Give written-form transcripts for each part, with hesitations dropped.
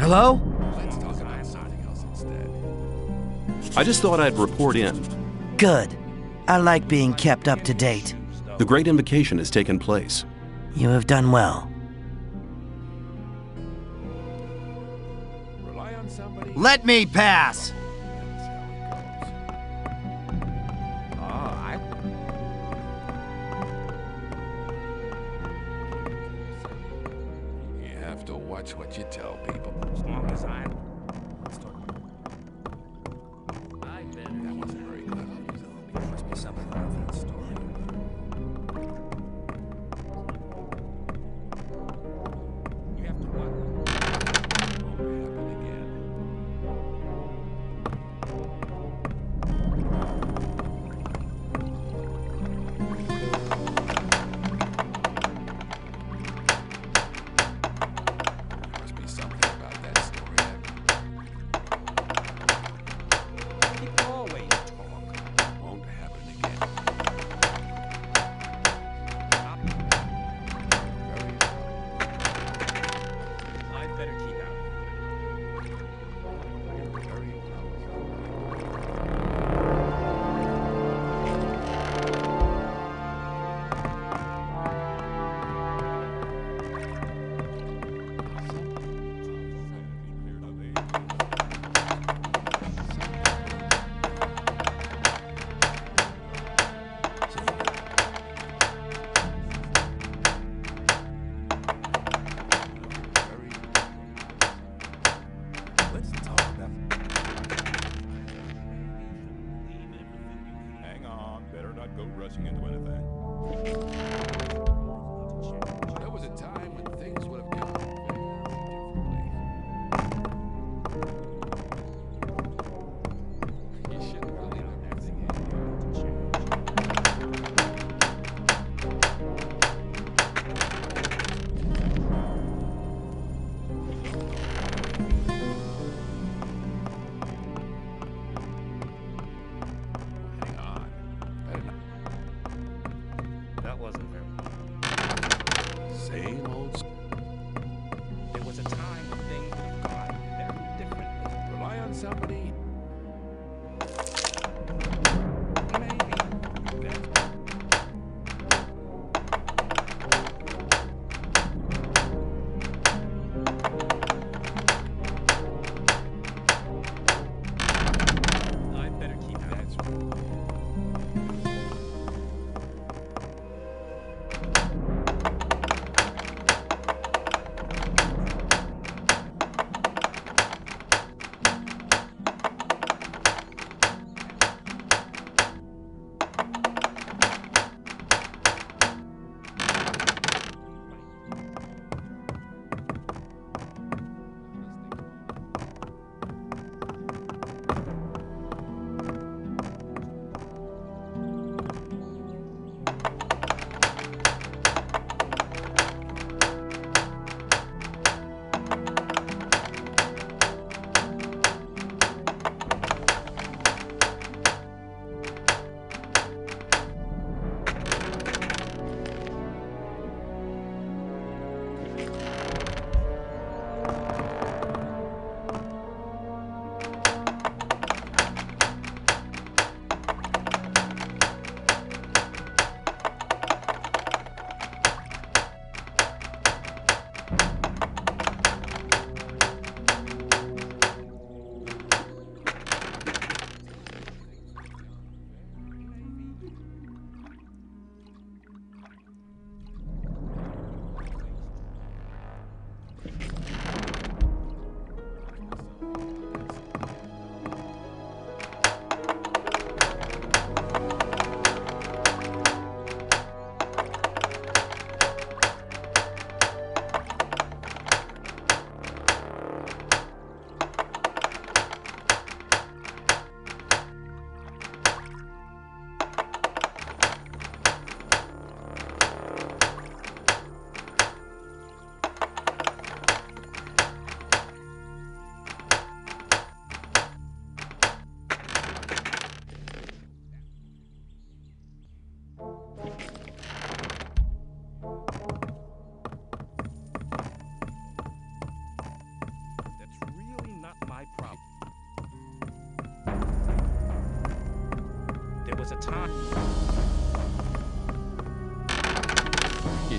Hello? Let's talk about something else instead. I just thought I'd report in. Good. I like being kept up to date. The Great Invocation has taken place. You have done well. Let me pass! Wasn't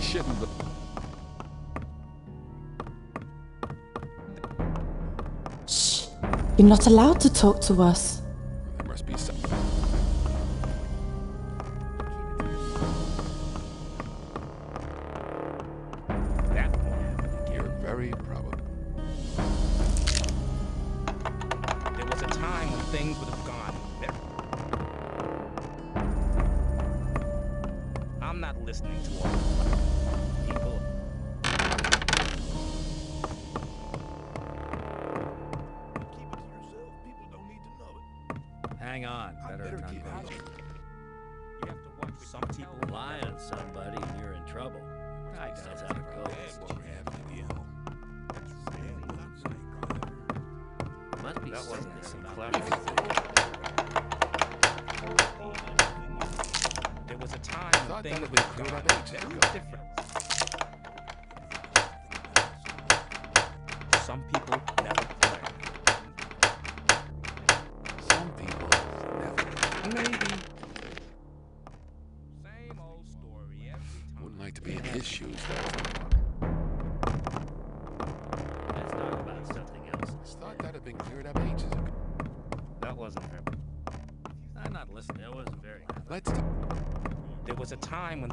shit in the... Shh. You're not allowed to talk to us. There must be something.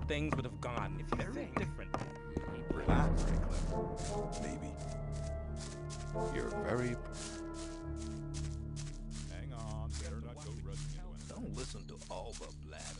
Things would have gone if you think differently. Maybe. You're very... Hang on, better not go rushing. Don't listen to all the blathering.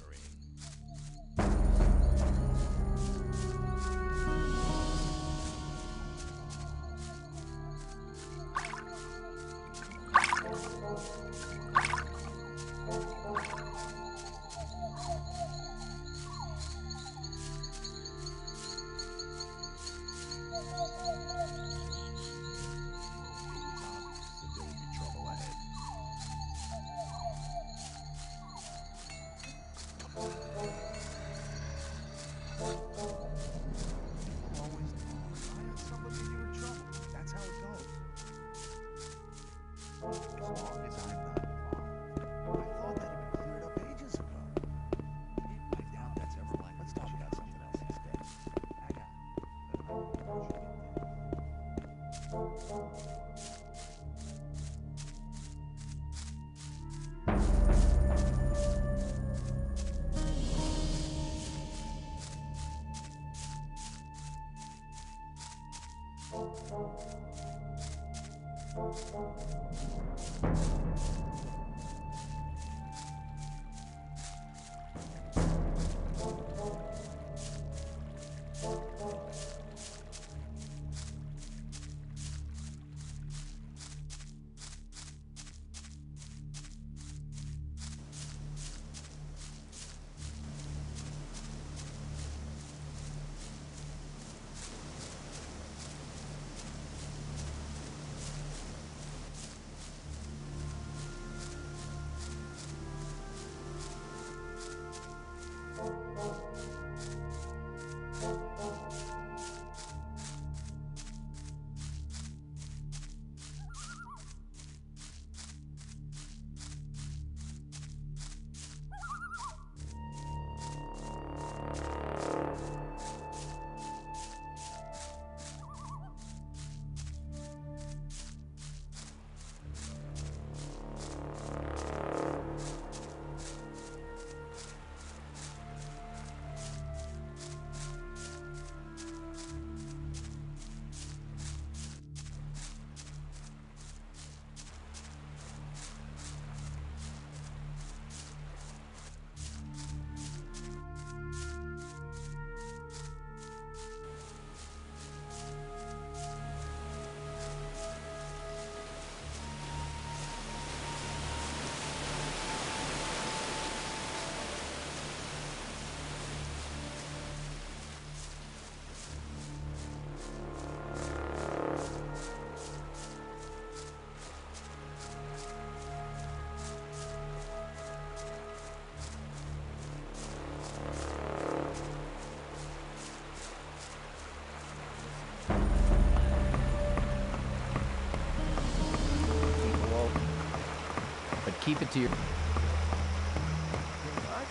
Keep it to your... I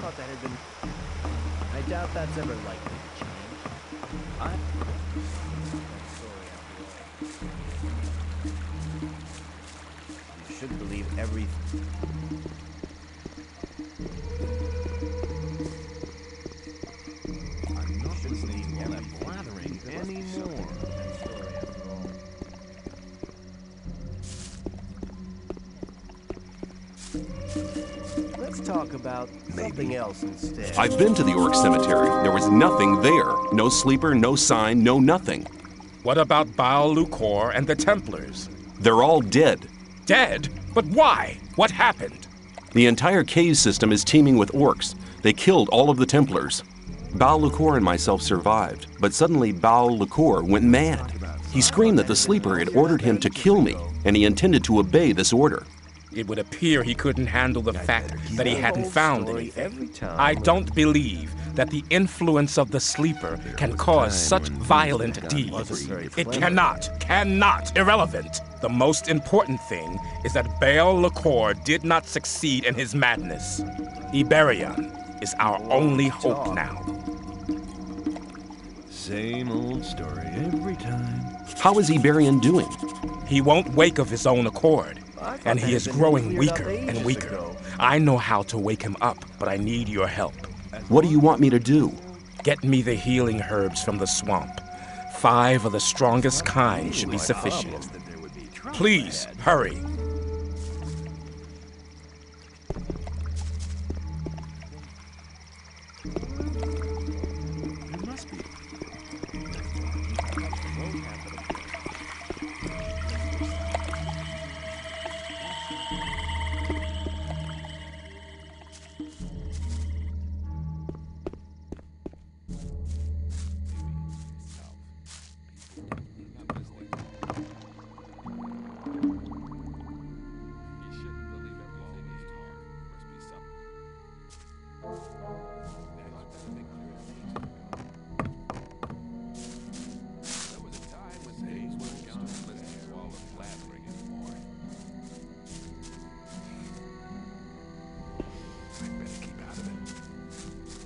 thought that had been... I doubt that's ever likely to change. You should believe everything. I'm not listening to all that blathering anymore. Let's talk about something else instead. I've been to the Orc Cemetery. There was nothing there. No sleeper, no sign, no nothing. What about Baal Lukor and the Templars? They're all dead. Dead? But why? What happened? The entire cave system is teeming with orcs. They killed all of the Templars. Baal Lukor and myself survived, but suddenly Baal Lukor went mad. He screamed that the sleeper had ordered him to kill me, and he intended to obey this order. It would appear he couldn't handle the fact that he hadn't found anything. I don't believe that the influence of the sleeper can cause such violent deeds. It cannot, irrelevant. The most important thing is that Baal Lukor did not succeed in his madness. Iberian is our only hope now. Same old story every time. How is Iberian doing? He won't wake of his own accord. And he is growing weaker and weaker. I know how to wake him up, but I need your help. What do you want me to do? Get me the healing herbs from the swamp. 5 of the strongest kind should be sufficient. Please, hurry.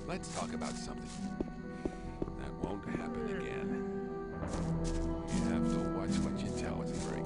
Let's talk about something that won't happen again. You have to watch what you tell. It's very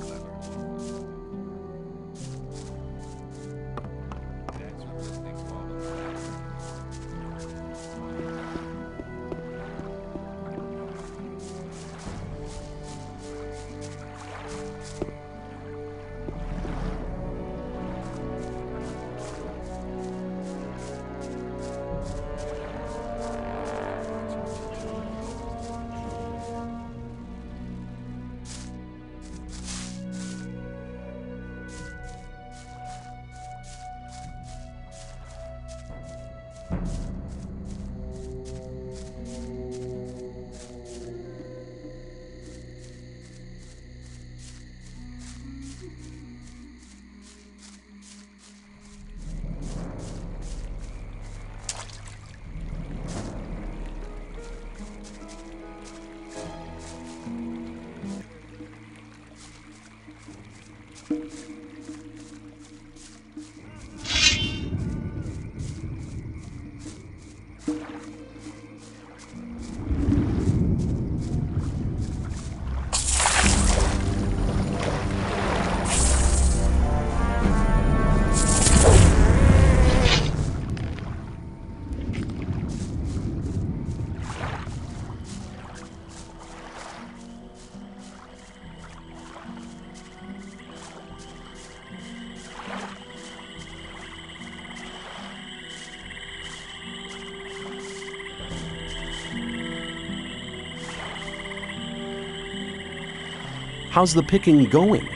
How's the picking going?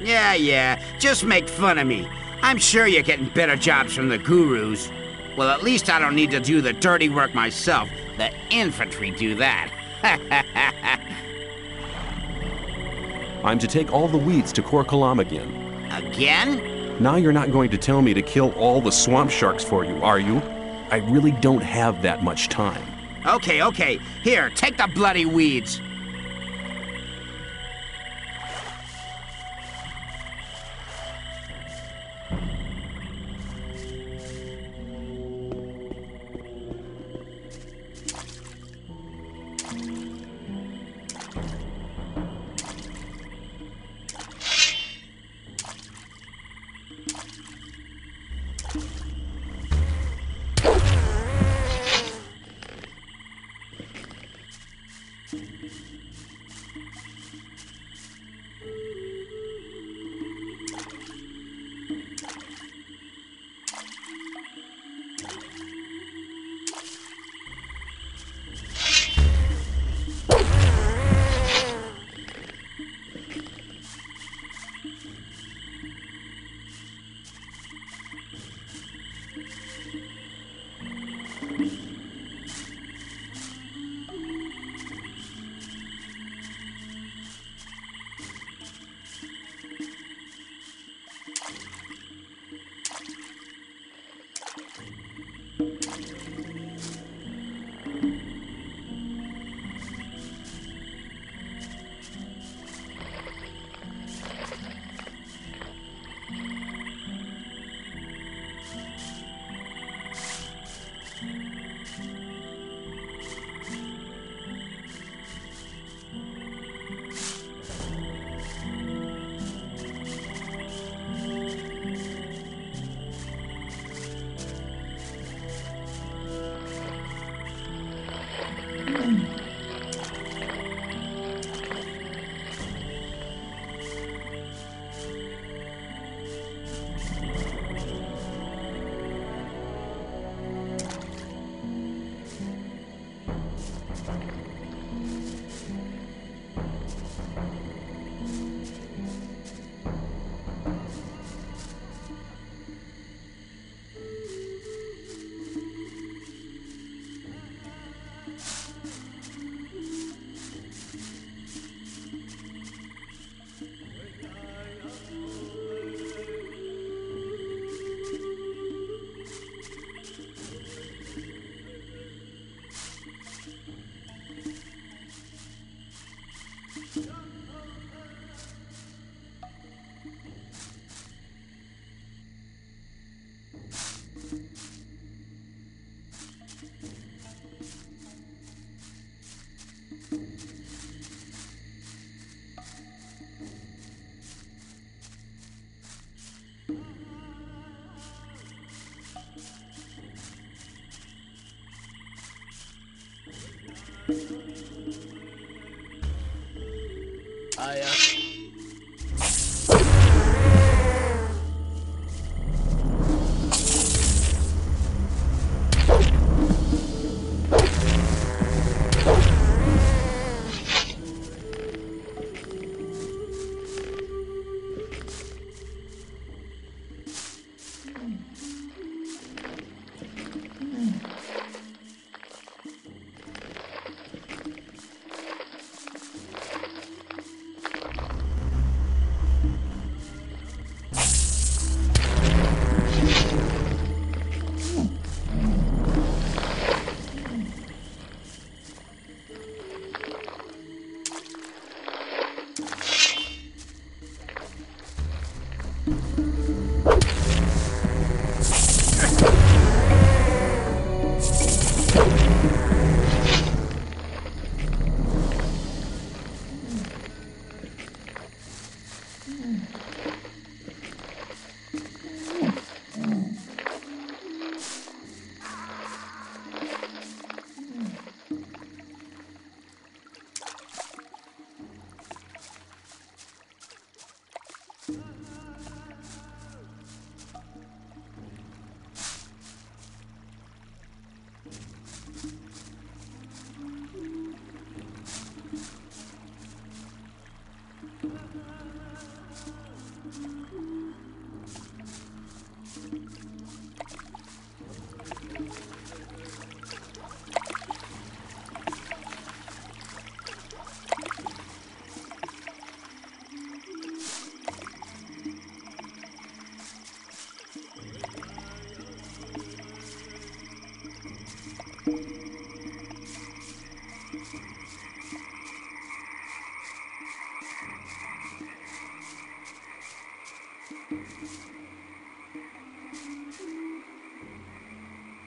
Yeah, just make fun of me. I'm sure you're getting better jobs from the gurus. Well, at least I don't need to do the dirty work myself. The infantry do that. I'm to take all the weeds to Kor Galom again. Again? Now you're not going to tell me to kill all the swamp sharks for you, are you? I really don't have that much time. Okay. Here, take the bloody weeds.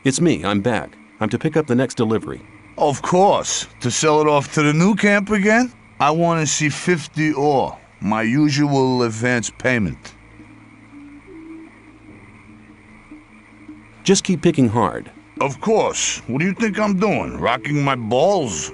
It's me, I'm back. I'm to pick up the next delivery. Of course. To sell it off to the new camp again? I want to see 50 or, my usual advance payment. Just keep picking hard. Of course. What do you think I'm doing? Rocking my balls?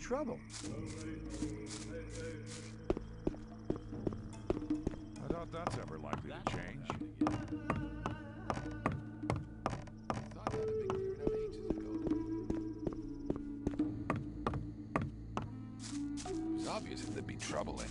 Trouble. I doubt that's ever likely to change. It's obvious that there'd be trouble in.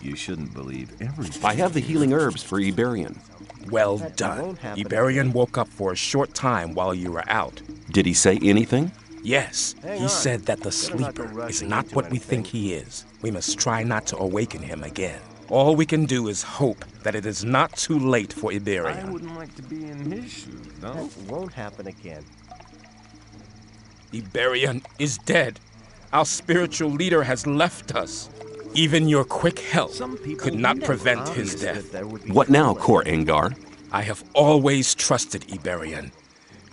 You shouldn't believe everything. I have the healing herbs for Iberian. Well done. Iberian woke up for a short time while you were out. Did he say anything? Yes. He said that the sleeper is not what we think he is. We must try not to awaken him again. All we can do is hope that it is not too late for Iberian. I wouldn't like to be in his shoes, no? That won't happen again. Iberian is dead. Our spiritual leader has left us. Even your quick help could not prevent his death. What now, Kor Angar? I have always trusted Iberian.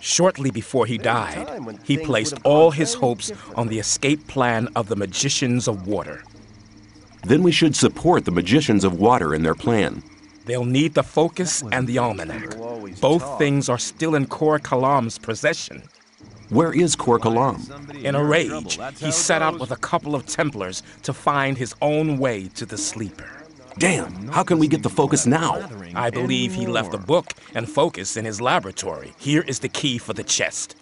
Shortly before he died, he placed all his hopes on the escape plan of the Magicians of Water. Then we should support the Magicians of Water in their plan. They'll need the focus and the almanac. Both things are still in Kor Galom's possession. Where is Kor Galom? In a rage, he set out with a couple of Templars to find his own way to the sleeper. Damn, how can we get the focus now? I believe he left the book and focus in his laboratory. Here is the key for the chest.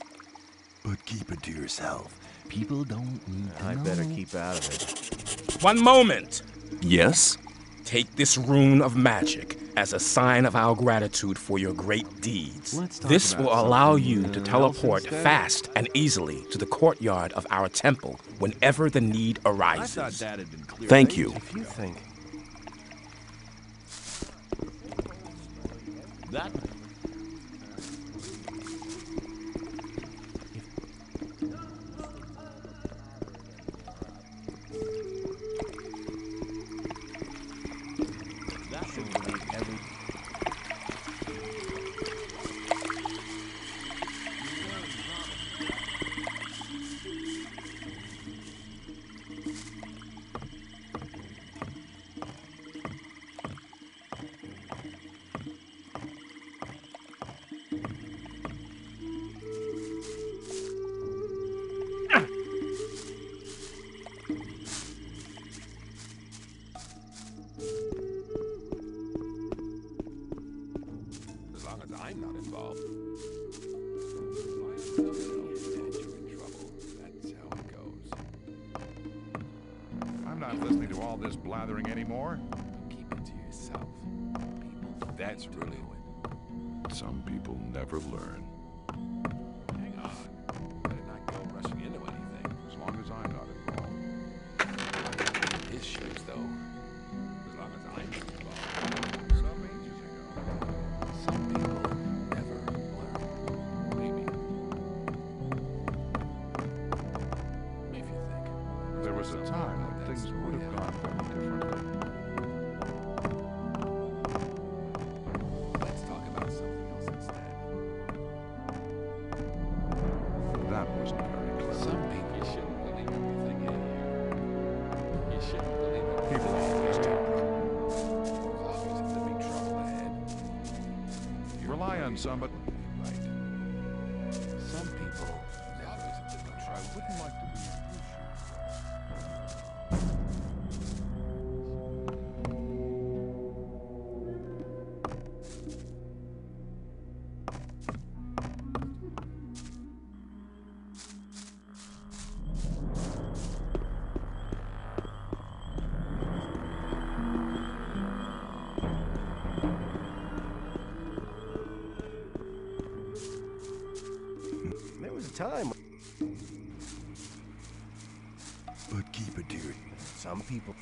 But keep it to yourself. People don't need to know. I better keep out of it. One moment. Yes? Take this rune of magic as a sign of our gratitude for your great deeds. This will allow you to teleport fast and easily to the courtyard of our temple whenever the need arises. Thank you. But keep it dear. Some people.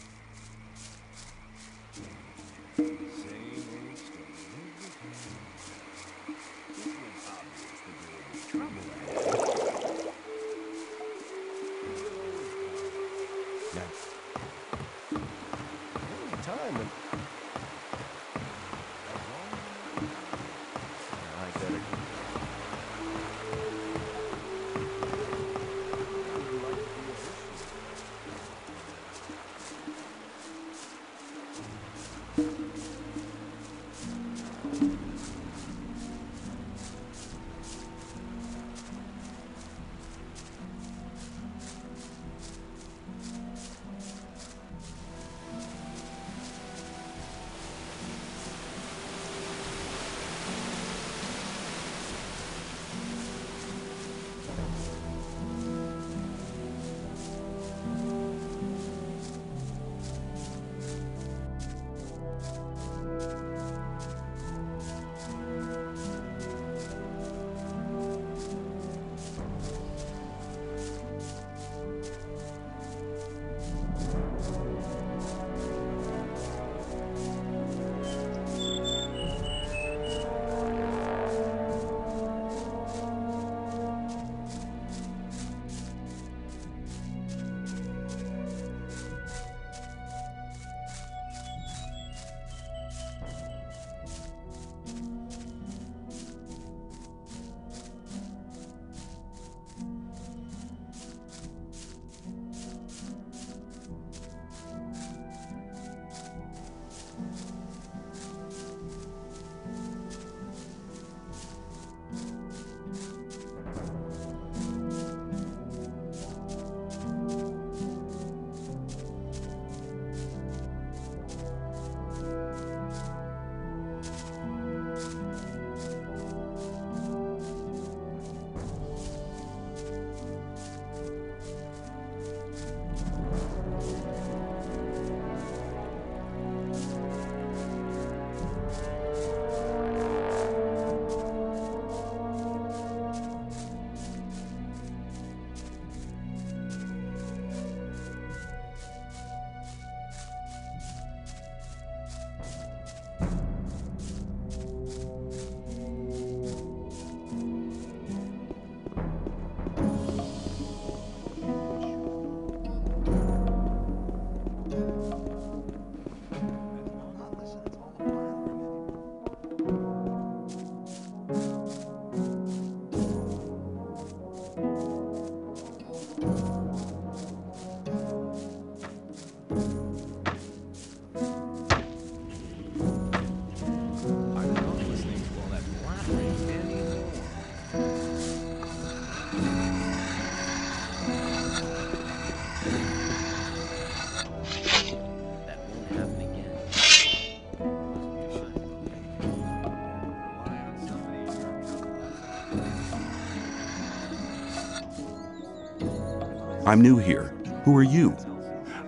I'm new here. Who are you?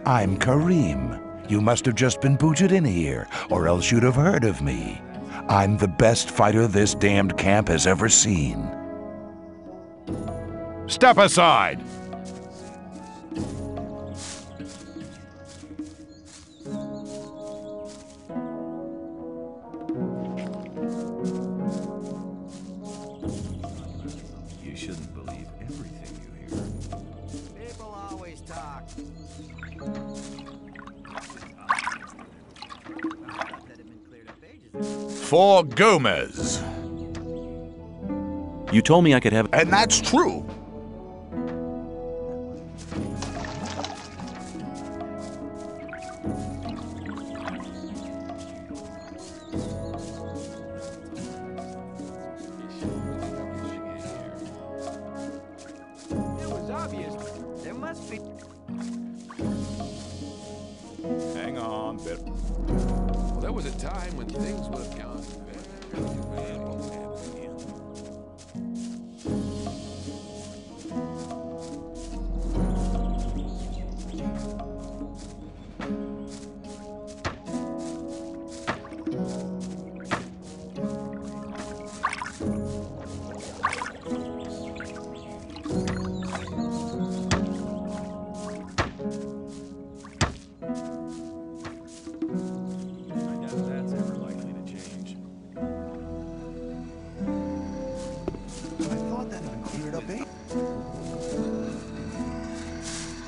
I'm Karim. You must have just been booted in here, or else you'd have heard of me. I'm the best fighter this damned camp has ever seen. Step aside! You shouldn't believe everything you hear. People always talk. For Gomez. You told me I could have... And that's true.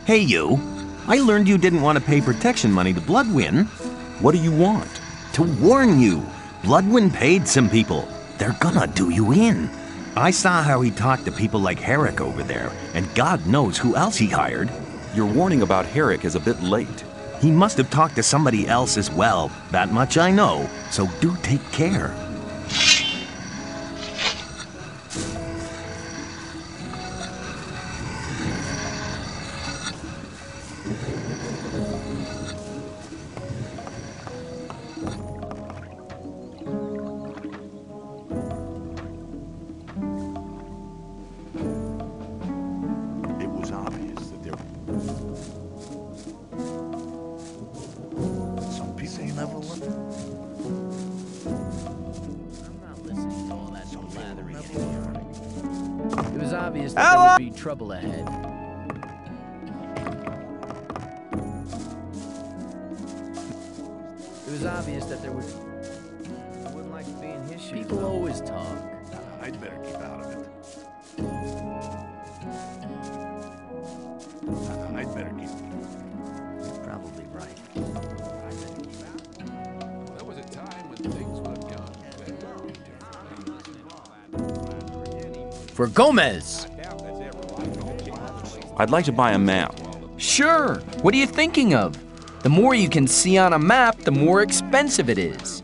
Hey you, I learned you didn't want to pay protection money to Bloodwyn. What do you want? To warn you, Bloodwyn paid some people. They're gonna do you in. I saw how he talked to people like Herrick over there, and God knows who else he hired. Your warning about Herrick is a bit late. He must have talked to somebody else as well, that much I know, so do take care. Trouble ahead. It was obvious that there was... I wouldn't like to be in his shoes. People always talk. I'd better keep out of it. I'd better keep... You're probably right. I'd better keep out. There was a time when things would have gone better. For Gomez! I'd like to buy a map. Sure. What are you thinking of? The more you can see on a map, the more expensive it is.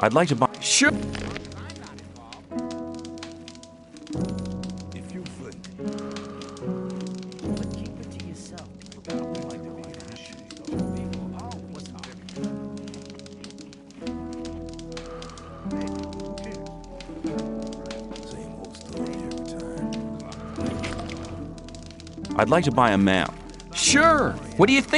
I'd like to buy... Sure. I'd like to buy a map. Sure. What do you think?